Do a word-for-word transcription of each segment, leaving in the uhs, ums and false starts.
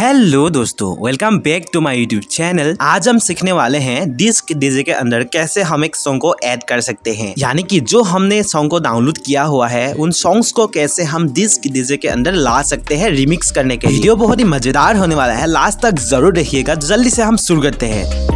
Hello दोस्तों, welcome back to my YouTube channel. आज हम सीखने वाले हैं डिस्क डीजे के अंदर कैसे हम एक सॉन्ग को ऐड कर सकते हैं, यानी कि जो हमने सॉन्ग को डाउनलोड किया हुआ है उन सॉन्ग्स को कैसे हम डिस्क डीजे के अंदर ला सकते हैं रिमिक्स करने के लिए। वीडियो बहुत ही मजेदार होने वाला है, लास्ट तक जरूर देखिएगा। जल्दी से हम शुरू करते हैं।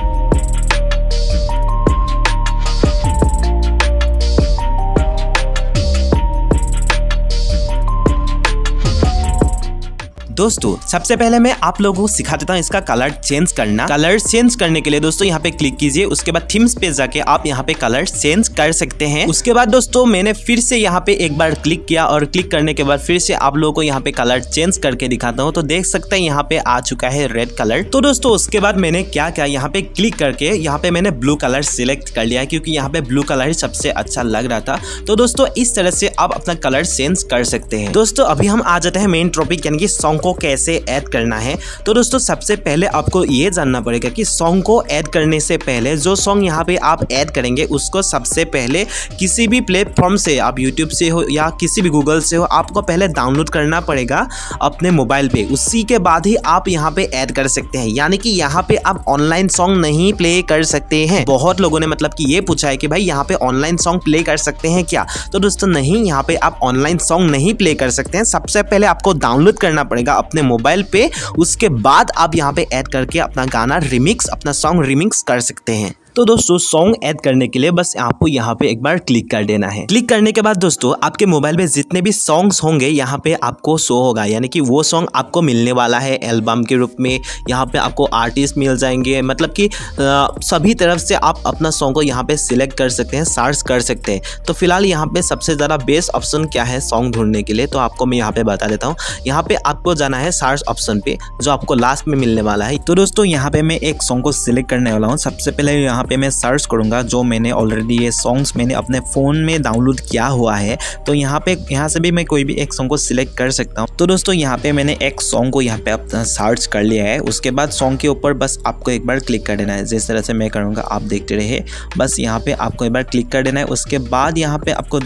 दोस्तों सबसे पहले मैं आप लोगों को सिखा देता हूँ इसका कलर चेंज करना। कलर चेंज करने के लिए दोस्तों यहाँ पे क्लिक कीजिए, उसके बाद थीम्स पे जाके आप यहाँ पे कलर चेंज कर सकते हैं। उसके बाद दोस्तों मैंने फिर से यहाँ पे एक बार क्लिक किया और क्लिक करने के बाद फिर से आप लोगों को यहाँ पे कलर चेंज करके दिखाता हूँ। तो देख सकते हैं यहाँ पे आ चुका है रेड कलर। तो दोस्तों उसके बाद मैंने क्या क्या यहाँ पे क्लिक करके यहाँ पे मैंने ब्लू कलर सिलेक्ट कर लिया, क्योंकि यहाँ पे ब्लू कलर ही सबसे अच्छा लग रहा था। तो दोस्तों इस तरह से आप अपना कलर चेंज कर सकते हैं। दोस्तों अभी हम आ जाते हैं मेन टॉपिक, यानी कि सॉन्ग को कैसे ऐड करना है। तो दोस्तों सबसे पहले आपको ये जानना पड़ेगा कि सॉन्ग को ऐड करने से पहले जो सॉन्ग यहाँ पे आप ऐड करेंगे उसको सबसे पहले किसी भी प्लेटफॉर्म से, आप यूट्यूब से हो या किसी भी गूगल से हो, आपको पहले डाउनलोड करना पड़ेगा अपने मोबाइल पे। उसी के बाद ही आप यहाँ पे ऐड कर सकते हैं, यानी कि यहाँ पे आप ऑनलाइन सॉन्ग नहीं प्ले कर सकते हैं। बहुत लोगों ने मतलब कि ये पूछा है कि भाई यहाँ पे ऑनलाइन सॉन्ग प्ले कर सकते हैं क्या? तो दोस्तों नहीं, यहाँ पे आप ऑनलाइन सॉन्ग नहीं प्ले कर सकते हैं। सबसे पहले आपको डाउनलोड करना पड़ेगा अपने मोबाइल पे, उसके बाद आप यहाँ पे ऐड करके अपना गाना रिमिक्स, अपना सॉन्ग रिमिक्स कर सकते हैं। तो दोस्तों सॉन्ग ऐड करने के लिए बस आपको यहाँ पे एक बार क्लिक कर देना है। क्लिक करने के बाद दोस्तों आपके मोबाइल में जितने भी सॉन्ग्स होंगे यहाँ पे आपको शो होगा, यानी कि वो सॉन्ग आपको मिलने वाला है एल्बम के रूप में। यहाँ पे आपको आर्टिस्ट मिल जाएंगे, मतलब कि सभी तरफ से आप अपना सॉन्ग को यहाँ पे सिलेक्ट कर सकते हैं, सर्च कर सकते हैं। तो फिलहाल यहाँ पे सबसे ज़्यादा बेस्ट ऑप्शन क्या है सॉन्ग ढूंढने के लिए, तो आपको मैं यहाँ पे बता देता हूँ। यहाँ पे आपको जाना है सर्च ऑप्शन पे, जो आपको लास्ट में मिलने वाला है। तो दोस्तों यहाँ पे मैं एक सॉन्ग को सिलेक्ट करने वाला हूँ। सबसे पहले यहाँ पे मैं सर्च करूंगा जो मैंने ऑलरेडी ये सॉन्ग्स मैंने अपने फ़ोन में डाउनलोड किया हुआ है। तो यहाँ पे यहाँ से भी मैं कोई भी एक सॉन्ग को सिलेक्ट कर सकता हूँ। तो दोस्तों यहाँ पे मैंने एक सॉन्ग को यहाँ पे अपना सर्च कर लिया है। उसके बाद सॉन्ग के ऊपर बस आपको एक बार क्लिक कर देना है, जिस तरह से मैं करूँगा आप देखते रहे। बस यहाँ पर आपको एक बार क्लिक कर देना है। उसके बाद यहाँ पर आपको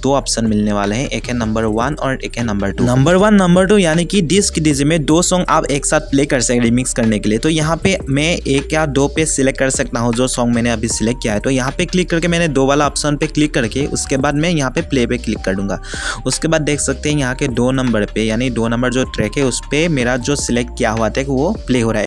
दो ऑप्शन मिलने वाले हैं, एक है नंबर वन और एक है number two. Number one number two यानी कि डिस्क डीजे में दो सॉन्ग आप एक साथ प्ले कर सकते हैं रिमिक्स करने के लिए। तो यहाँ पे मैं एक या दो पे सिलेक्ट कर सकता हूँ जो सॉन्ग मैंने अभी सिलेक्ट किया है। तो यहाँ पे क्लिक करके मैंने दो वाला ऑप्शन पे क्लिक करके उसके बाद मैं यहाँ पे प्ले पे क्लिक कर दूंगा। उसके बाद देख सकते हैं यहाँ के दो नंबर पे, यानी दो नंबर जो ट्रैक है उस पे मेरा जो सिलेक्ट किया हुआ ट्रैक वो प्ले हो रहा है।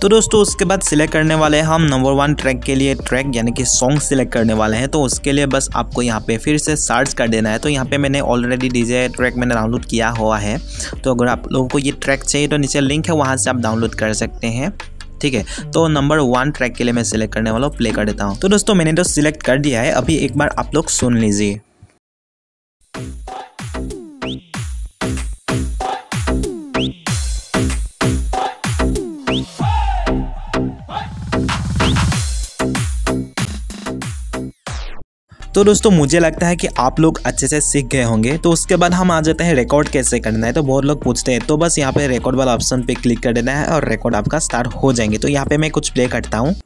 तो दोस्तों उसके बाद सिलेक्ट करने वाले हैं हम नंबर वन ट्रैक के लिए ट्रैक, यानी कि सॉन्ग सिलेक्ट करने वाले हैं। तो उसके लिए बस आपको यहाँ पे फिर से सर्च कर देना है। तो यहाँ पे मैंने ऑलरेडी डीजे ट्रैक मैंने डाउनलोड किया हुआ है। तो अगर आप लोगों को ये ट्रैक चाहिए तो नीचे लिंक है, वहाँ से आप डाउनलोड कर सकते हैं। ठीक है, तो नंबर वन ट्रैक के लिए मैं सिलेक्ट करने वाला हूँ, प्ले कर देता हूँ। तो दोस्तों मैंने तो सिलेक्ट कर दिया है, अभी एक बार आप लोग सुन लीजिए। तो दोस्तों मुझे लगता है कि आप लोग अच्छे से सीख गए होंगे। तो उसके बाद हम आ जाते हैं रिकॉर्ड कैसे करना है। तो बहुत लोग पूछते हैं, तो बस यहाँ पे रिकॉर्ड वाला ऑप्शन पे क्लिक कर देना है और रिकॉर्ड आपका स्टार्ट हो जाएंगे। तो यहाँ पे मैं कुछ प्ले करता हूँ।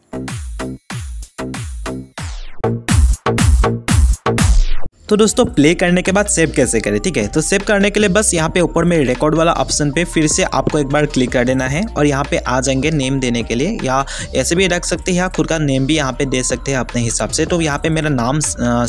तो दोस्तों प्ले करने के बाद सेव कैसे करें, ठीक है। तो सेव करने के लिए बस यहाँ पे ऊपर में रिकॉर्ड वाला ऑप्शन पे फिर से आपको एक बार क्लिक कर देना है और यहाँ पे आ जाएंगे नेम देने के लिए, या ऐसे भी रख सकते हैं या खुद का नेम भी यहाँ पे दे सकते हैं अपने हिसाब से। तो यहाँ पे मेरा नाम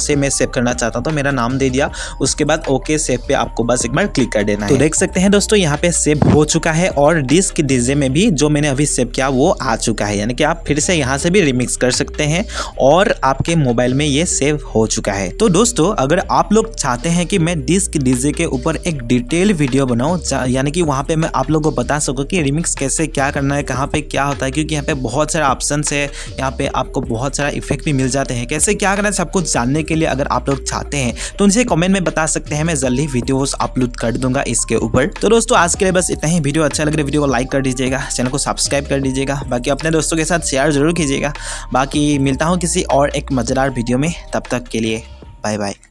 से मैं सेव करना चाहता हूँ, तो मेरा नाम दे दिया। उसके बाद ओके सेव पे आपको बस एक बार क्लिक कर देना है। तो देख सकते हैं दोस्तों यहाँ पे सेव हो चुका है और डिस्क डीजे में भी जो मैंने अभी सेव किया वो आ चुका है, यानी कि आप फिर से यहाँ से भी रिमिक्स कर सकते हैं और आपके मोबाइल में ये सेव हो चुका है। तो दोस्तों अगर आप लोग चाहते हैं कि मैं डिस्क डीजे के ऊपर एक डिटेल वीडियो बनाऊं, यानी कि वहां पे मैं आप लोगों को बता सकूं कि रिमिक्स कैसे क्या करना है, कहां पे क्या होता है, क्योंकि यहां पे बहुत सारे ऑप्शंस है, यहां पे आपको बहुत सारा इफेक्ट भी मिल जाते हैं, कैसे क्या करना है सब कुछ जानने के लिए अगर आप लोग चाहते हैं तो उनसे कॉमेंट में बता सकते हैं। मैं जल्दी वीडियोस अपलोड कर दूंगा इसके ऊपर। तो दोस्तों आज के लिए बस इतना ही। वीडियो अच्छा लग रहा है वीडियो को लाइक कर दीजिएगा, चैनल को सब्सक्राइब कर दीजिएगा, बाकी अपने दोस्तों के साथ शेयर जरूर कीजिएगा। बाकी मिलता हूँ किसी और एक मज़ेदार वीडियो में, तब तक के लिए बाय बाय।